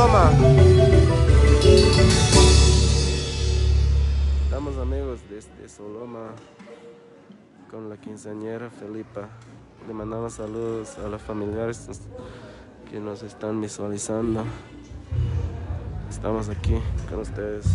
broma. Estamos amigos desde Soloma con la quinceañera Felipa. Le mandamos saludos a los familiares que nos están visualizando. Estamos aquí con ustedes.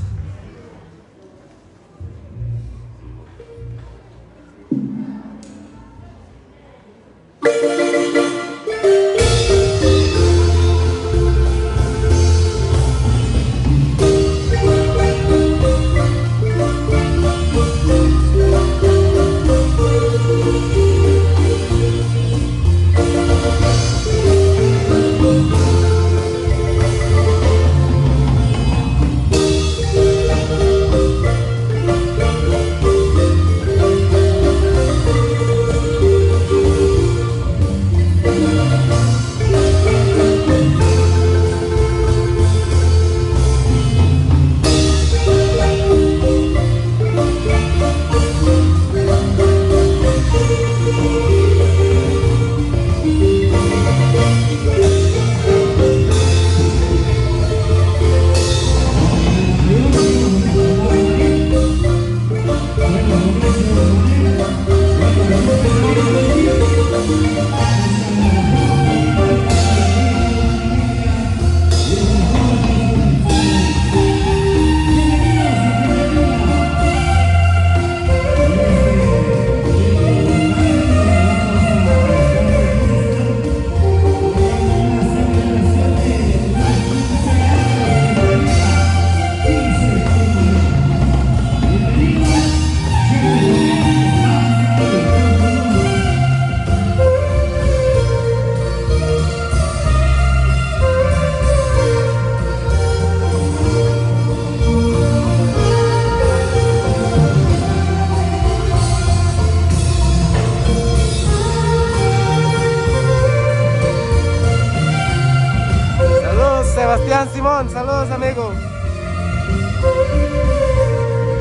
Saludos amigos,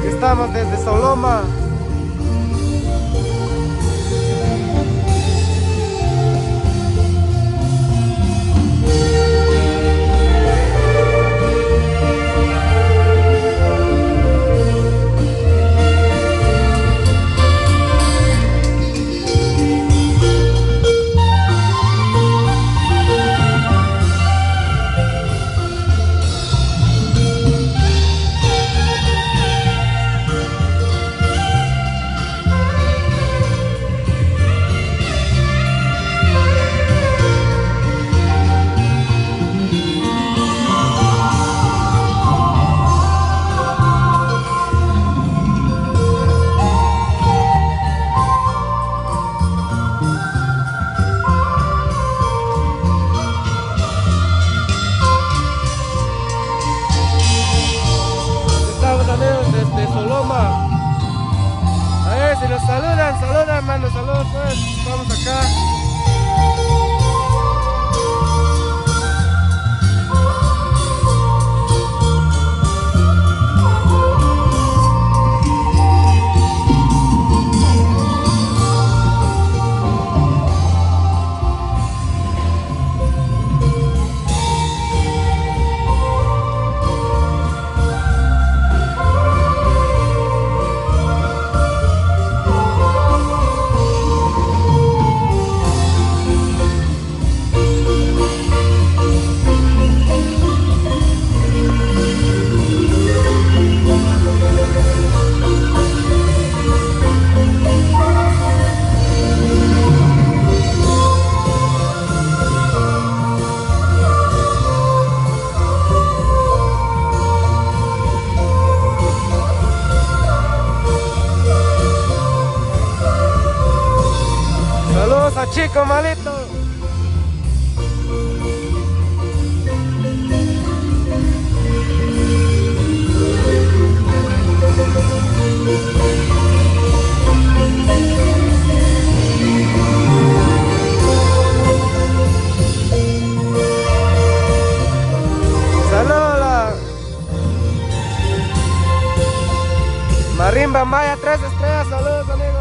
estamos desde Soloma. Chico malito. Saludos la marimba maya 3 estrellas. Saludos amigos.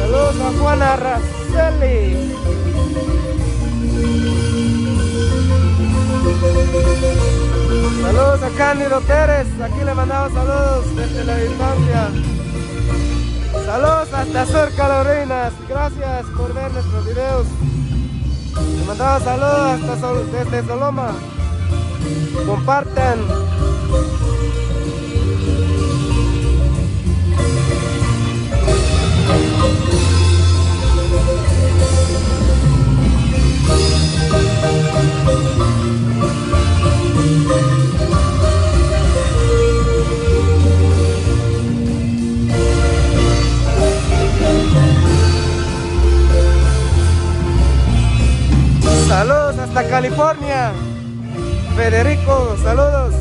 Saludos Doña Juana Araceli. Saludos a Cándido Pérez, aquí le mandamos saludos desde la distancia. Saludos hasta Sur Carolinas, gracias por ver nuestros videos. Le mandamos saludos hasta desde Soloma. Compartan. Saludos hasta California. Federico, saludos.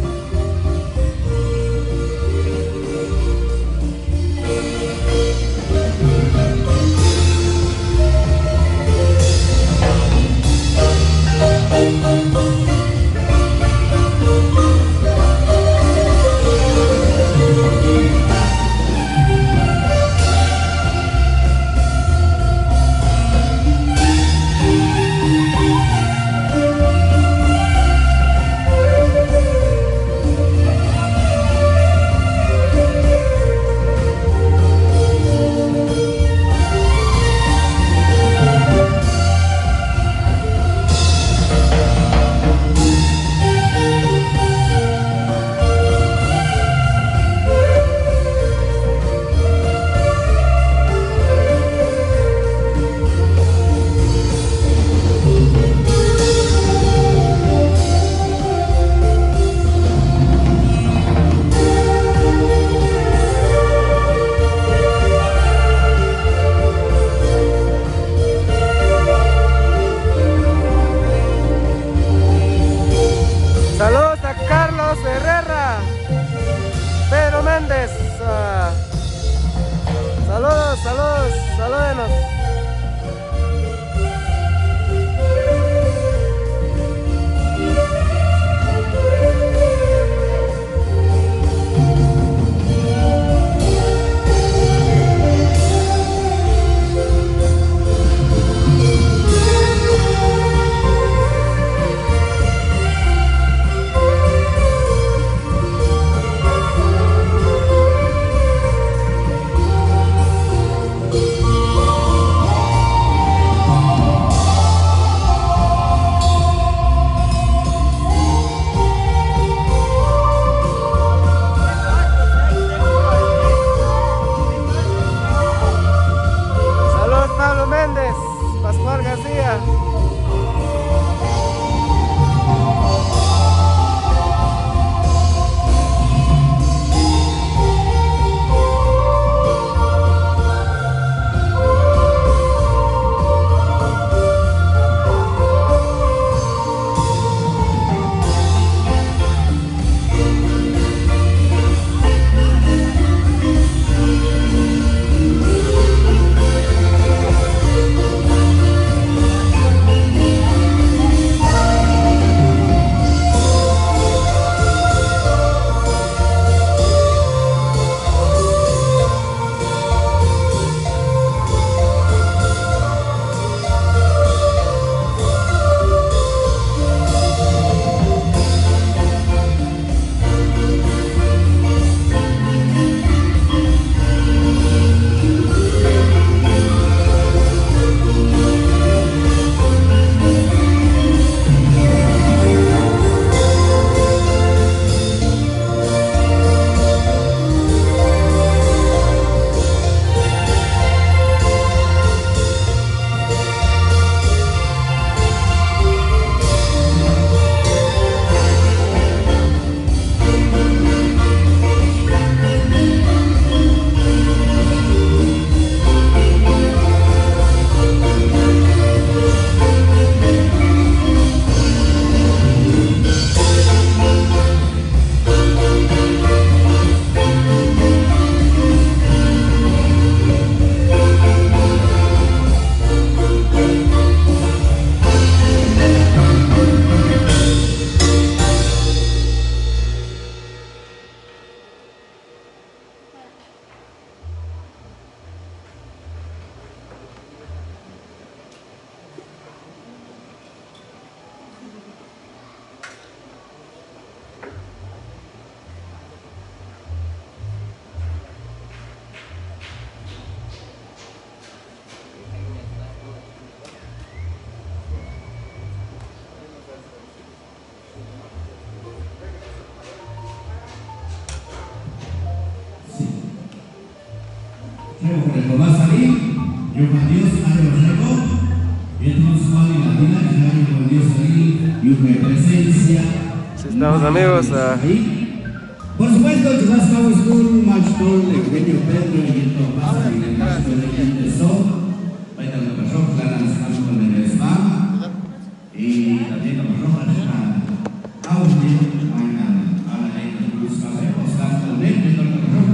Luego por el Tomás Salí, yo con Dios, Ángel Reco, y entonces Juan y Latina, que se va con Dios Salí, y una presencia. Estamos amigos ahí. Por supuesto, yo estamos con un match con Eugenio Pedro y el Tomás Salí, el match con el que empezó. Ahí también la persona, claro, la estamos con el Spam, y también la persona, la audio.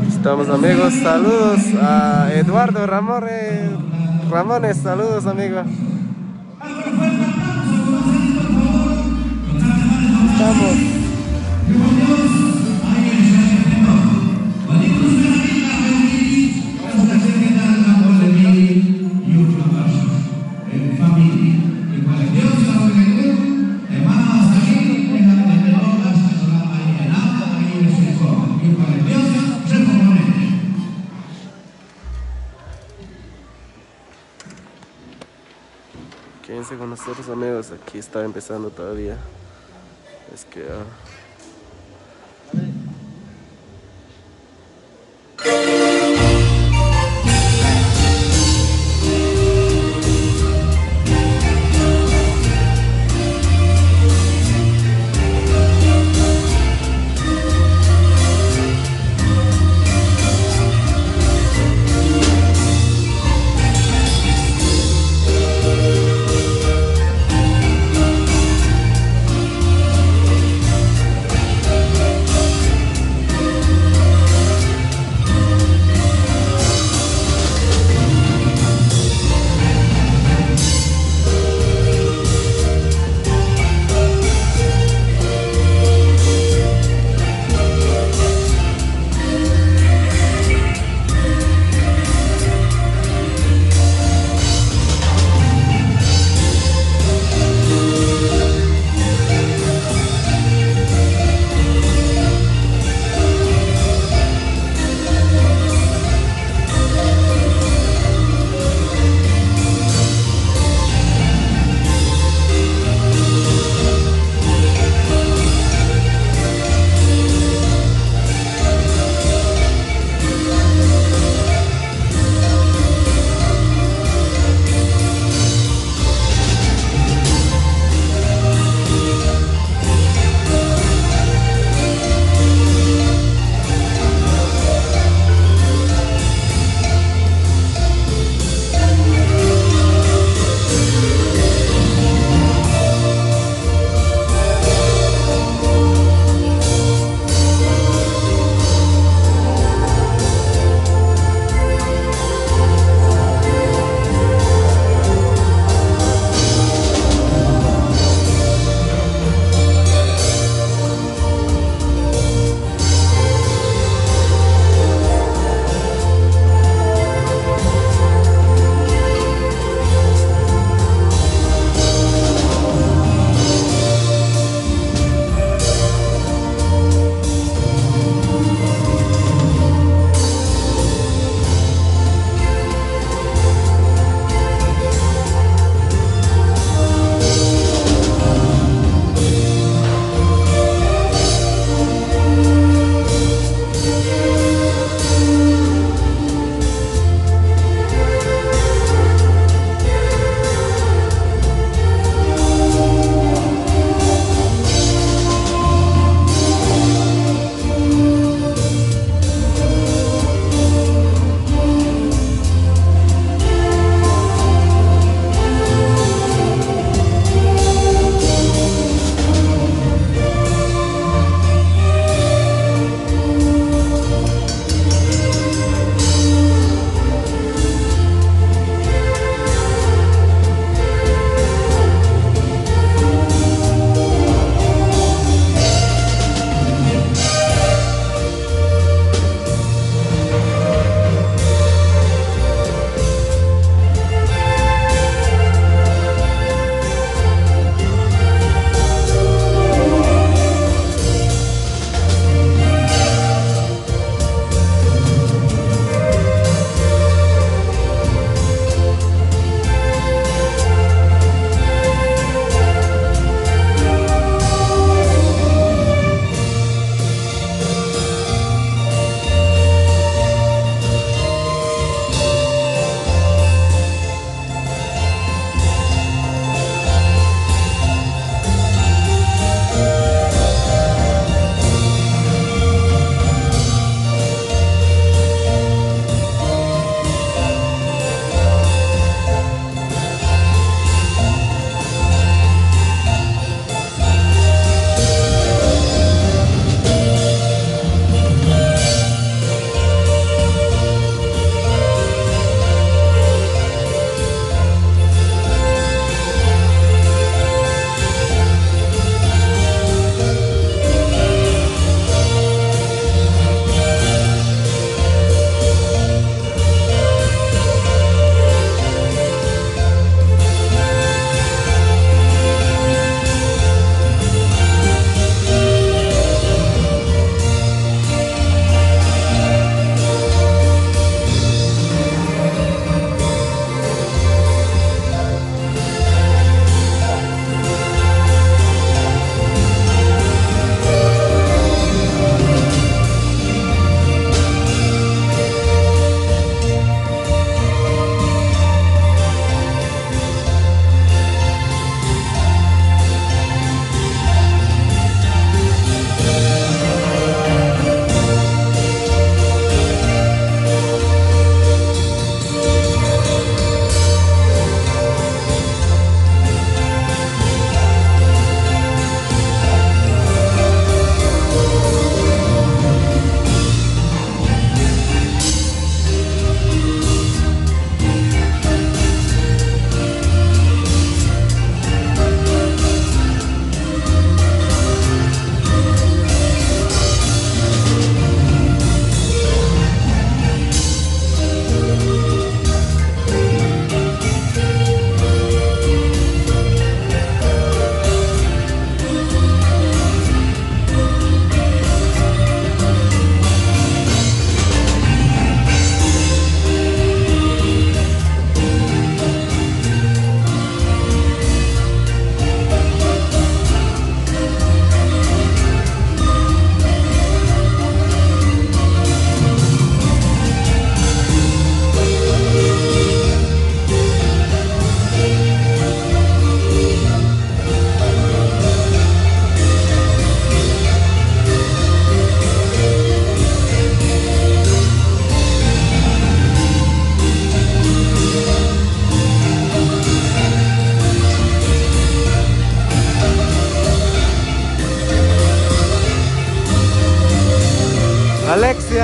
Estamos amigos, saludos a Eduardo Ramones, saludos amigos. Estamos. Quédense con nosotros amigos, aquí está empezando todavía. Es que...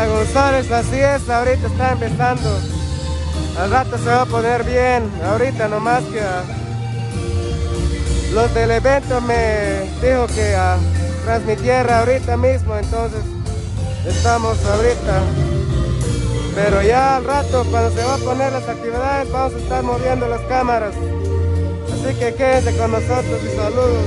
a gozar esta siesta, ahorita está empezando. Al rato se va a poner bien, ahorita nomás que los del evento me dijo que transmitiera ahorita mismo, entonces estamos ahorita. Pero ya al rato, cuando se va a poner las actividades, vamos a estar moviendo las cámaras. Así que quédense con nosotros y saludos.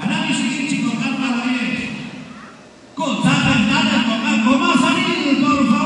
Análisis, chicos, nada más es. Con más Andrés, por más Salido, por favor.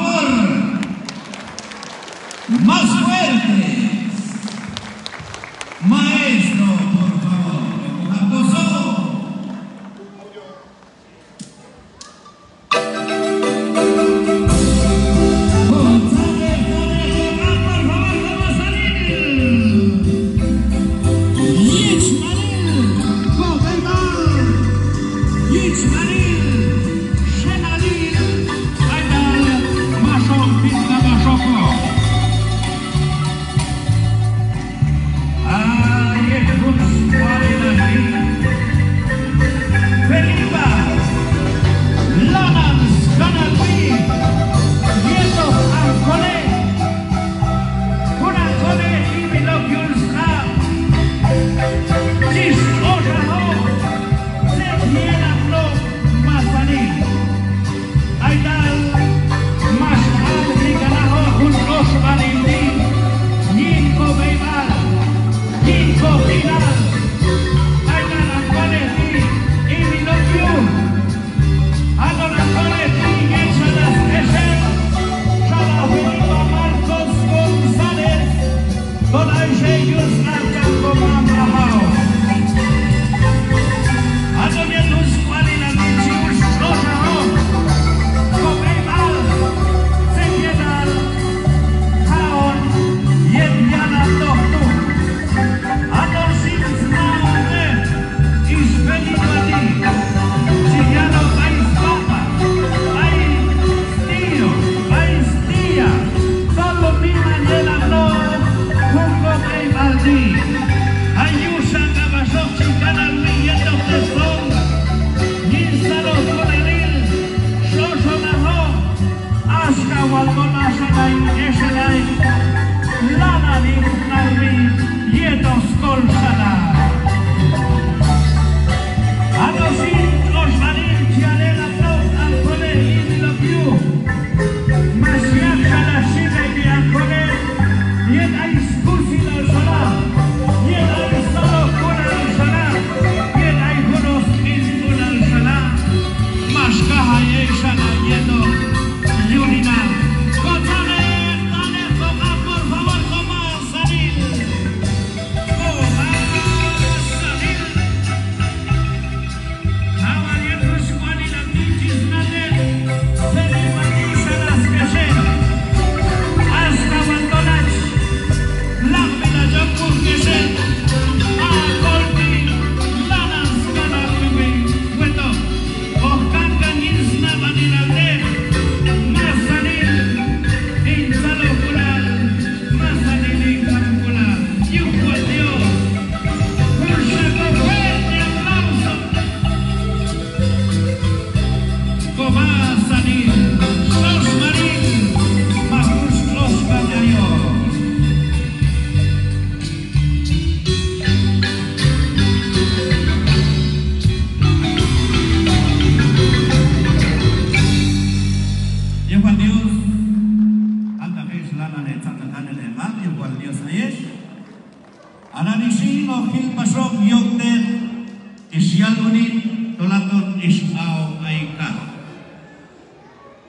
Siyagunin tolaton isao aika.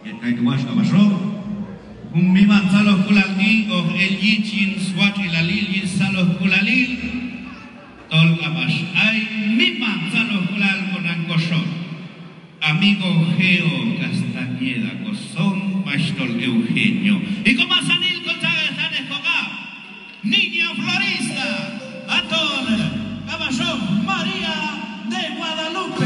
Yakai tuwash kabasro. Humima salos kulaki of el yichin swat ilalil yin salos kulalil. Tol kabash ay mima salos kulal konan koshor. Amigo Geo Castañeda Cosón, Pastor Eugenio. Y como Sanil González están escogados, Niño Florista, Atón, Caballón, María de Guadalupe.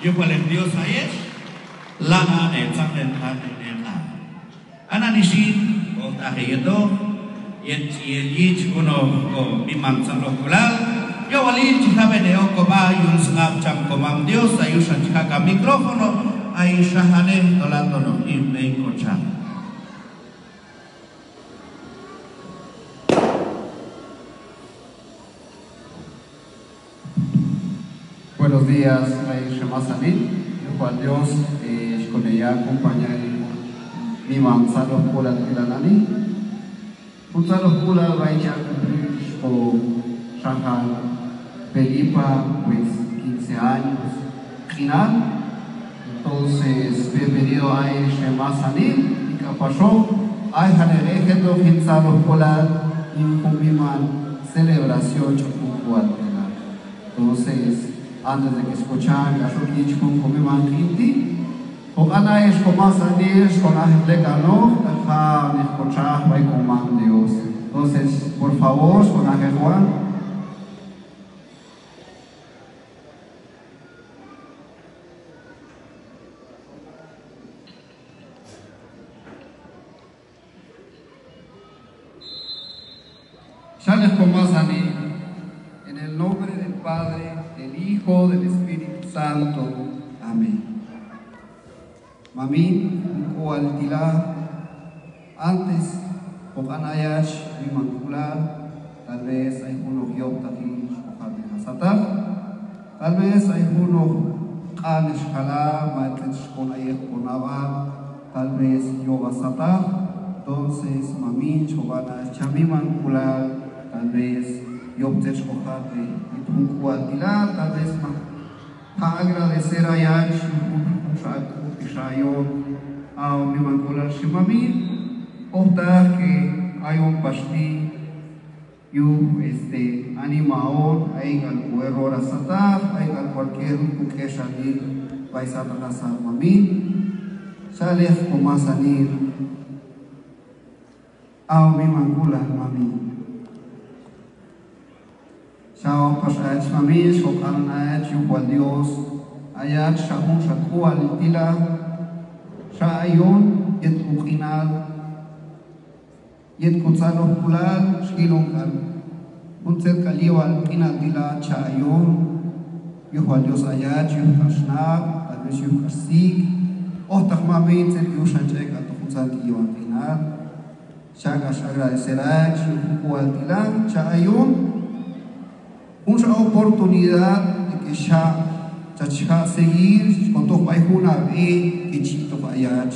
Yubalem Dios ayes, lana en santen en la. Ananisin, o tajeto, yet yich uno o mimam san ocular, yo valin chihabe de ocoba, yun snap cham comam Dios, ayusan chihaca micrófono, ayusahane dolatono y meincocham. Buenos días, Echemasanil. Juan Dios, con ella acompaña mi mamá los pulas de la nani. Puta los pulas vaya o Shahan Felipa, pues 15 años. Final. Entonces, bienvenido a Echemasanil. Y capachó, hay janerejeto, pinza los pulas y un celebración chocucual. Entonces, antes de que escuchar a Shukich con Comiman Kinti, o Ana es con más anillos, con Ángel Cano, dejar de escuchar y coman Dios. Entonces, por favor, con Ángel Juan. Sales con más anillos, en el nombre del Padre, del Espíritu Santo. Amén. Mamín, Coaltilá, antes, Oanayash, Vimancular, tal vez hay uno Yoptatin, Ojalá Hasatar, tal vez hay uno Kanesh Jalá, Matesh Konayek Konaba, tal vez Yobasatar, entonces Mamín, Chobana, Chamimancular, tal vez Yoptesh Ojalá. Tal vez para agradecer a Yash, a mi mancolar Shimamil, optar que hay un pastí, yo animador, hay algún error a satar, hay cualquier que salir, vais a trazar a mí, sales como a salir, a mi mancolar mami. Chao, pasach, mamis, ojalnach, yuqual Dios, ayat, shahun, shakual, tila, shayun, yet kukinal, yet kutsalo kulal, shilongal, unset kaliwal, kinal tila, chayun, yuqual Dios ayat, yuhashnab, tal vez yuhasik, ohtach mamis, el yushanchek, a tu kutsal, yuan kinal, shagas agradecerach, yuqual tila, chayun, una oportunidad de que ya seguir con todo país una vez que chito vayach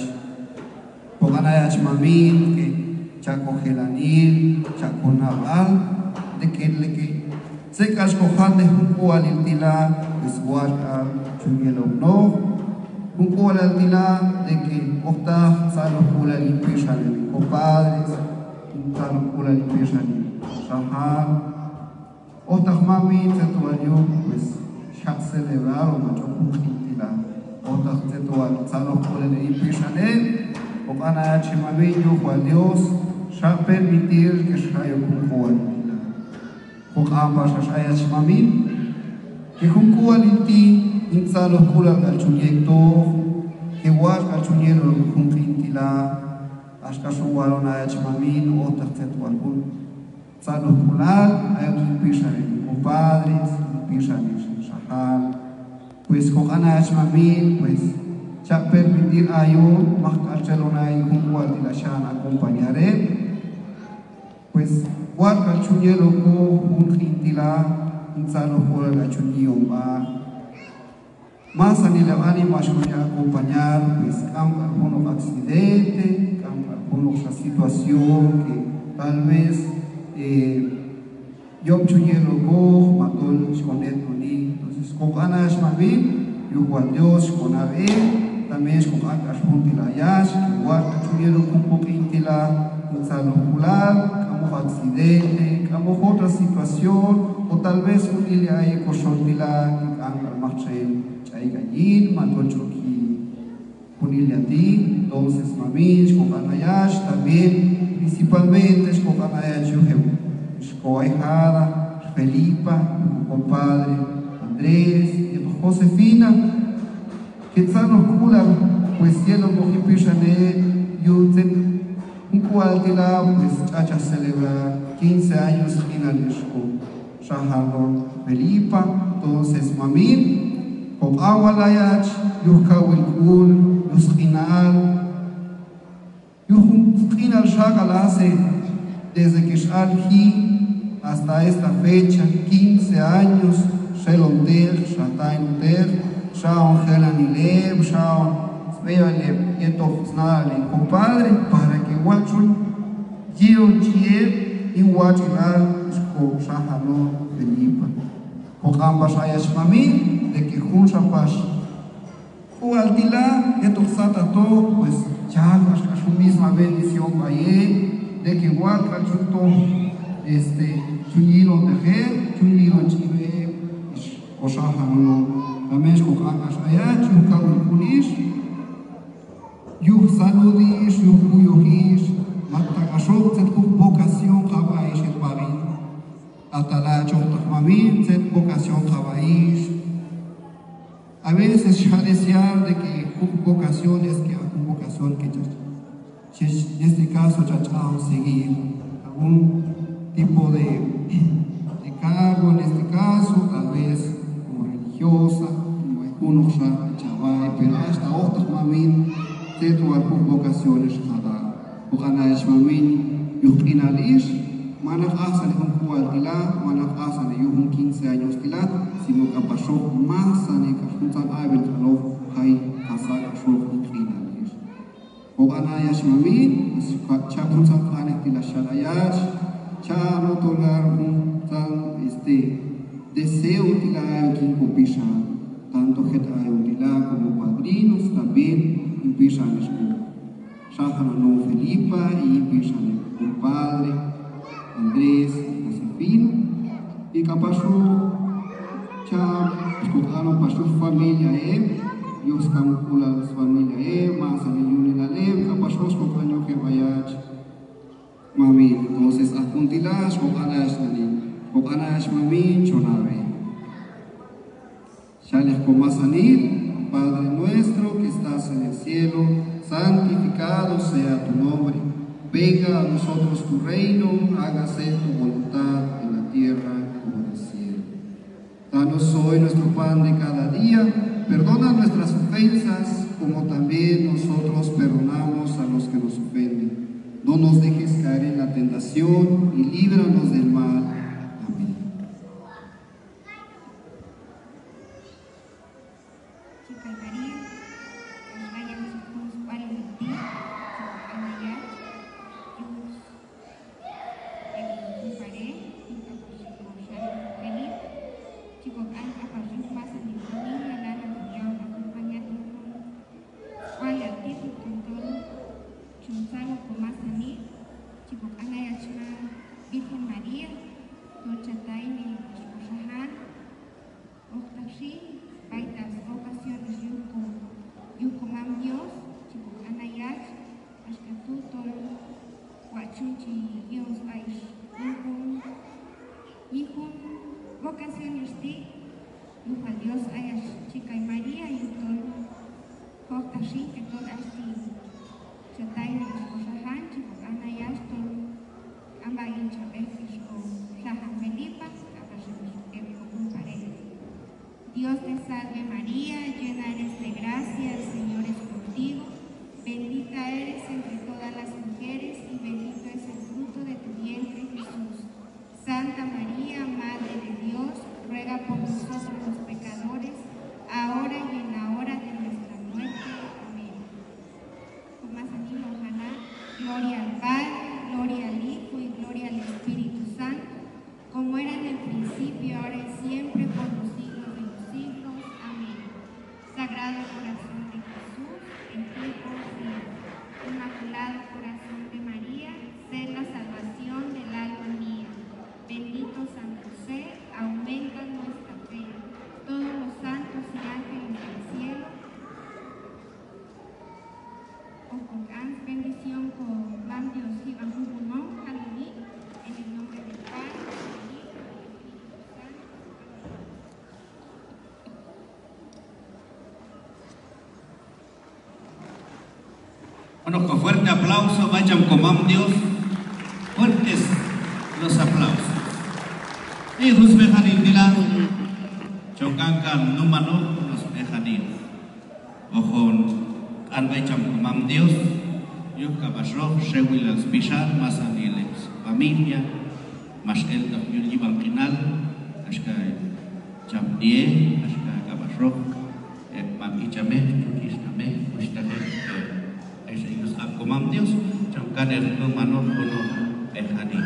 con ganayach mamil que ya cogelanil ya con naval de que se cascojan de un cual el tila es guarda chumielo no un cual el tila de que opta salos cula limpieza de mis compadres un salos cula limpieza de mis sahar otras mami se toaron, pues ya celebraron a Chocutila. Otras se toaron, salos por el Ipichané, o van a Chimabello, Juan Dios, ya permitir que Shayo Kunkualila. O ambas a Shaya Chimamil, que Kunkualiti, in salos cura al Chuyeto, que Guas al Chuyero Kunkintila, hasta su guarona Chimamil, otras se toaron. Salos Kulal, hay un pisarín, compadres, un pisarín, shahal. Pues con Ana Shmamil, pues ya permitir a yo, más Barcelona y un guardia acompañaré. Pues guarda chuñelo con un gintila, un salos por la chuñiomba. Más a ni la ánima chuña acompañar, pues cambia algunos accidentes, cambia algunos situación que tal vez. Yo chuñero go, matón, esconder con él. Entonces, con ganas, mami, yo con Dios, con Abe, también con ganas, con tilayas, guarda chuñero con poquintila, con salocular, como accidente, como otra situación, o tal vez un ilay con sortila, con angar marchel, chaigallín, matón choquí, con ilayatí. Entonces, mami, con ganas, también. Principalmente es con Anayachu, Felipa, mi compadre Andrés, Josefina, Quetzano culam, pues cielo mojipichané, yuten, un cualtila, pues chacha celebra 15 años en Alexco. Shaharro, Felipa, entonces mamín, pop agualayach, yuskawilkul, yuskinal, yuskinal shakalase, desde que shalji hasta esta fecha, 15 años, shelonter, shatainter, Shaon Gelanileb, Shaon Svealeb, Yeto Snaleb, compadre, para que Huachul, Yeo Chieb, y Huachilal, Shko Shahalo, Felipa. Jocamba Shayash Mami, de que Junchapash. Hualtilá, Yeto Satato, pues Chapash, a su misma bendición, Baye, de que Huacachuto, Chunilon Tejer, Chunilon Chive, Shko Shahalo. Amén, con Akashayach, un cabulculish, yuh saludish, yuh cuyohish, matagashok, set vocación, cabaish, el parín, atalacho, tajmamin, set vocación, cabaish. A veces, ya desear de que vocación es que hay vocación que ya, en este caso, ya chao, seguir algún tipo de cargo, en este caso, tal vez como religiosa. Uno ya chavai, pero hasta otros mamin te tuvo vocaciones cada. Uganas mamin, yo finaliz, manas hacen un cual tilat, manas hacen yo un 15 años tilat, sino que pasó más años que juntan a ver lo hay pasar yo finaliz. Uganas mamin, chapuntan años tilat shalayas, chano tolar juntan deseo tilat que copisan. Tanto que Ayutilá como padrinos también empiezan a escuchar. Shahanon Felipa y empiezan el padre, Andrés, Josefina. Y capaz escucharon para su familia, Dios calcula a su familia, más a millones de la ley, capaz los compañeros que vayan. Mami, entonces, apuntilas, cocanas, mami, chonave. Echemasanil, Padre nuestro que estás en el cielo, santificado sea tu nombre. Venga a nosotros tu reino, hágase tu voluntad en la tierra como en el cielo. Danos hoy nuestro pan de cada día, perdona nuestras ofensas como también nosotros perdonamos a los que nos ofenden. No nos dejes caer en la tentación y líbranos del mal. Baita ocasiones y un Bueno, con fuerte aplauso, vayan con mano Dios, fuertes los aplausos. Y los mejaninilas, chocancan número los mejanil. Ojon, anbechan con mano Dios, yo caballo, sehuilas pichar, más aniles, familia, más el dos mil y banquinal, hasta chamdie, hasta caballo, mamichame, chuchistame, chuchistame. Comam Dios, chamcan el humano con el janín.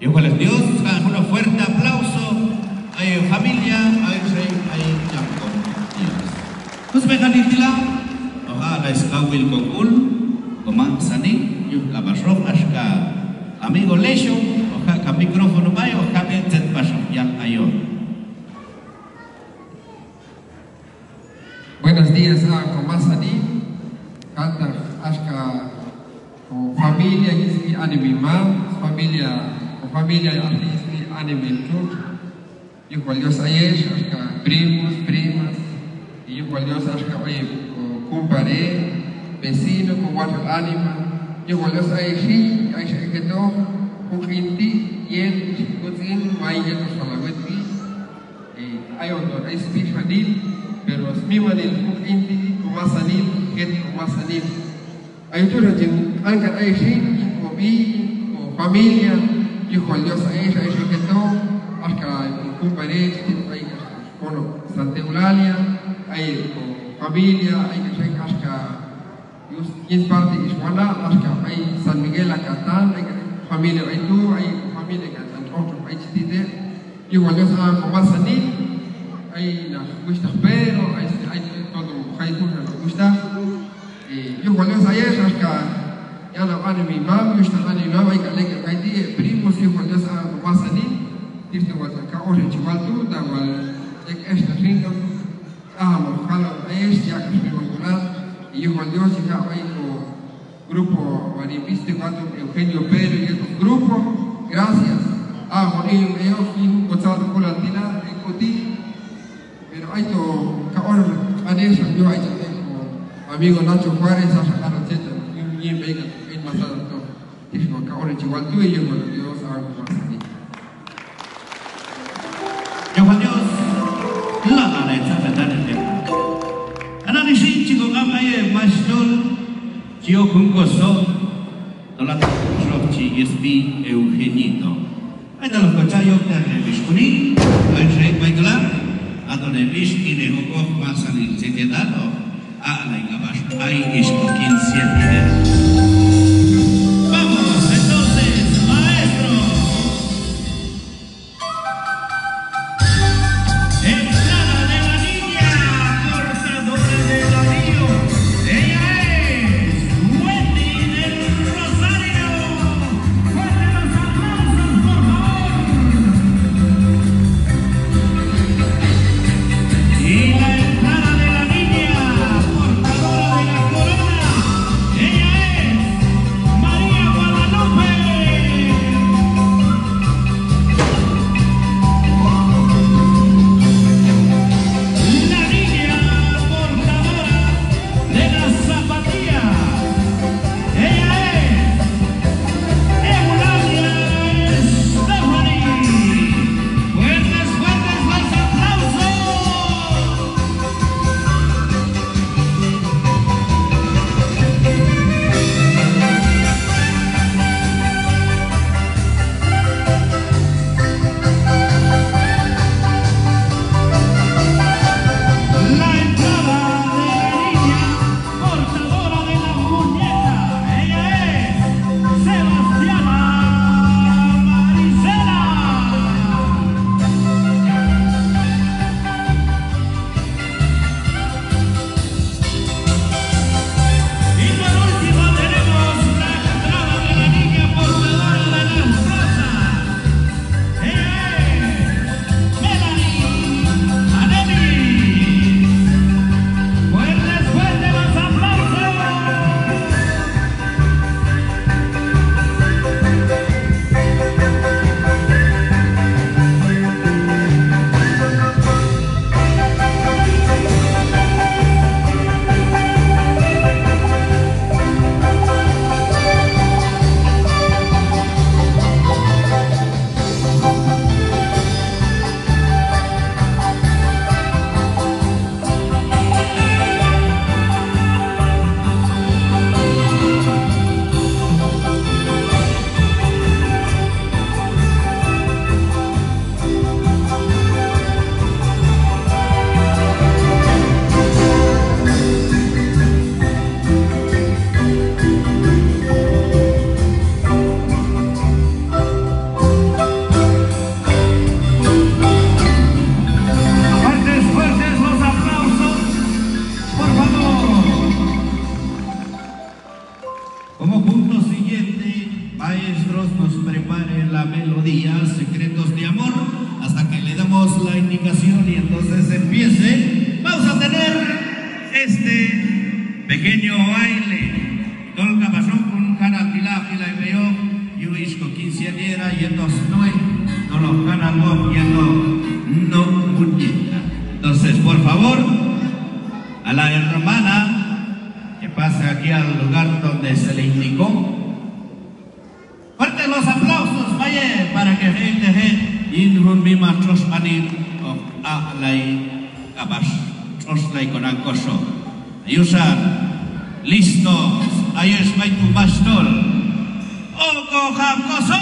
Igual es Dios, un fuerte aplauso a familia, a Rey, a Yanko. Los mejanitila, ojalá es Kawil Kokul, Coman Saní, Yukabarro, Ashka, amigo Lecho, ojalá micrófono vaya, ojalá en Zetpasho, Yan Ayon. Buenos días a Coman Saní, Kantar, Ashka, familia, Animima, familia. Familia Artismi Animal Tour, y cual Dios ayer, hasta primos, primas, y cual Dios hasta hoy comparé, vecino, con cuatro ánimas, y cual Dios ayer, ayer que todo, un gente, y él, un mayor, hay otro, es mi fanil, pero es mi manil, un gente, con más anil, gente con más anil. Hay otro, aunque hay gente, con mi, con familia, y Juan Dios a ella, yo que todo, hasta con pareja, hay bueno, Santa Eulalia, hay familia, hay que ser hasta y es parte de Juana, hasta hay San Miguel a Catán, hay familia hay tú, hay familia que están otros, hay chiste, y Juan Dios a Comasanil, hay las gustas Pedro, hay todo, hay una las gustas, y Juan Dios a ella, hasta ya la van a mi mamá, yo estaba en mi mamá, y que hay día, primos, y cuando se va a salir, dice que va a sacar otra chivaltu, da igual, esta ringa, ah, ojalá, es ya que es mi vacunal, y yo cuando yo llegaba ahí con grupo, manifiesto, cuando Eugenio Pedro y el grupo, gracias, ah, con ellos, y cochado con la tina, y con ti, pero hay todo, que ahora, a eso, yo ahí con amigo Nacho Juárez, a sacar la cheta, y en Vega, dijo que ahora igual tú y yo con Dios hago más a mí. Yo con Dios, la gana está sentada en el tiempo. Análisis, chico, gama y el pastor, yo con gozo, no la tengo que es mi Eugenito. Ahí está los cochayos que han visto con él, el rey Baiglar, a donde visto y dejó con más a mí, se te da lo. Ah, la engabaja, ahí es por 15 días. Vamos, entonces, maestro. Entrada de la niña, cortadora de ladrillo. Ella es Wendy del Rosario. Fuerte los aplausos, por favor. Y la entrada de la niña. ¡Ella! oyente, maestros, nos preparen la melodía, secretos de amor, hasta que le damos la indicación y entonces empiece. Vamos a tener este pequeño baile. Tolga Basón con Canatila, Fila y Veo, Yuisco Quinceañera, y entonces no lo ganamos, y no muñeca. Entonces, por favor, a la hermana, pase aquí al lugar donde se le indicó. Fuerte los aplausos, vaya, para que gente inrumbi machos manin o a la abash trosla y con ancoso. Ayusan, listos, ayus mai tu bastol. O coja coso.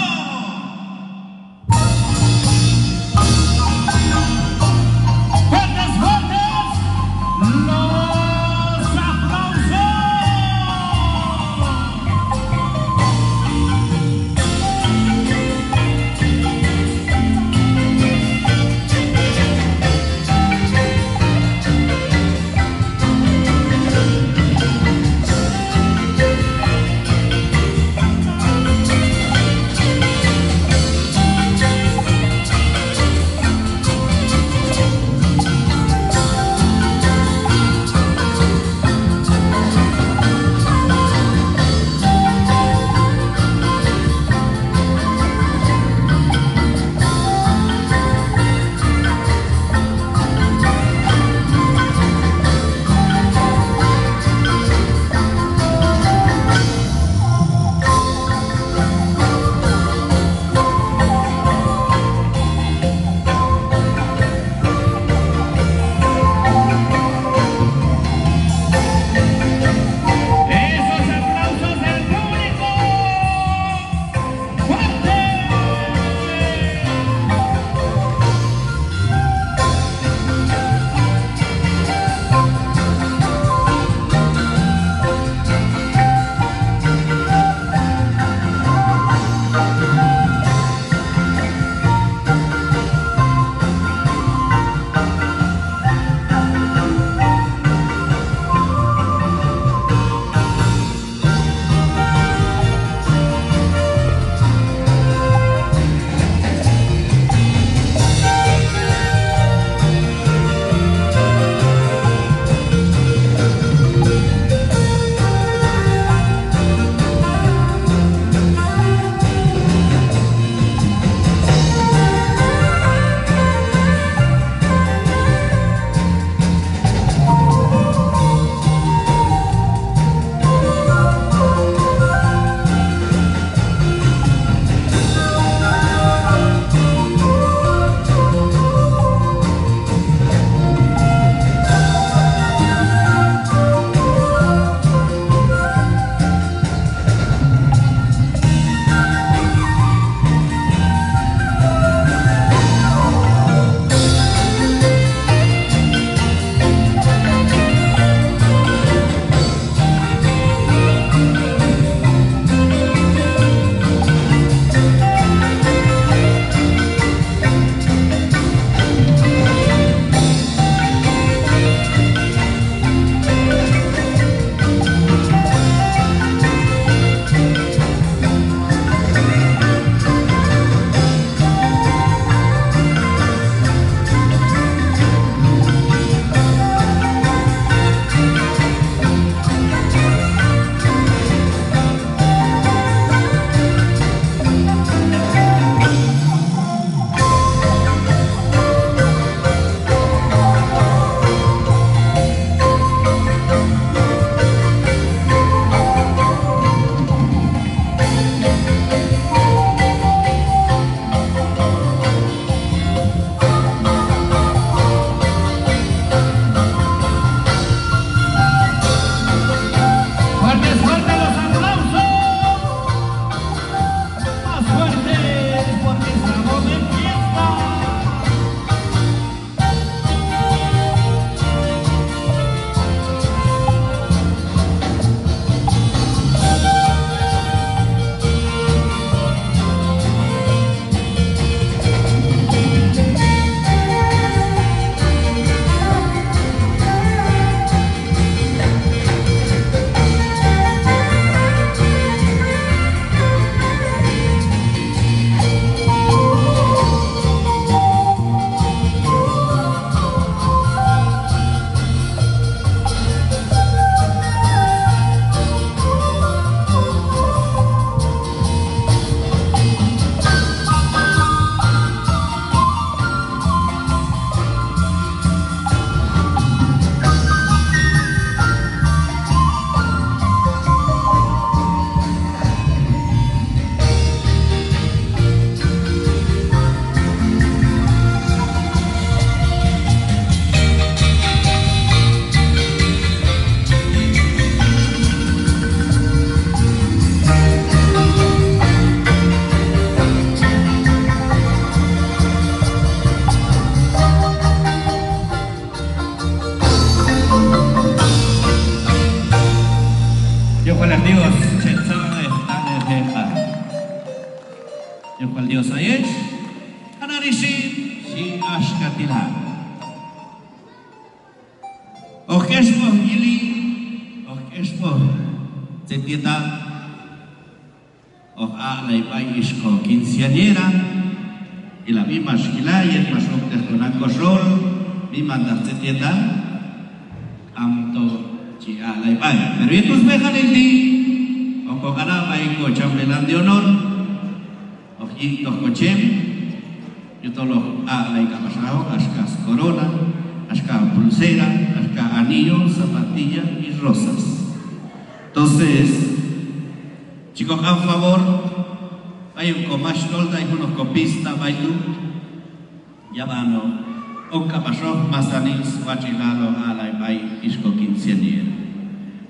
Teja, el cual Dios ayer, Anarisin, si Ashkatila, Ojeshpo Ili, Ojeshpo Tetieta, Oja Laipaishko, quinceañera, y la misma Shkilay, el Masón Tejonaco Sol, misma Tetieta, Amto Chia Laipay, pero estos mejanes. Ococaraba y cochambelán de honor, ojitos cochem, yo todos los a la icapasao, ascas corona, ascas pulsera, ascas anillo, zapatillas y rosas. Entonces, chicos, a favor, hay un comach nolda, hay unos copistas, hay un llamado, un capasao, masanis, guachilado, a la ipay, isco quinceañera.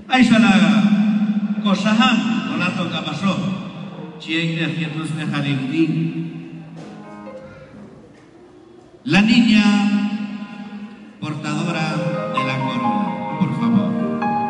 Ahí salaga. Cosahan, no la toca pasó. Chiegues que nos dejaré. La niña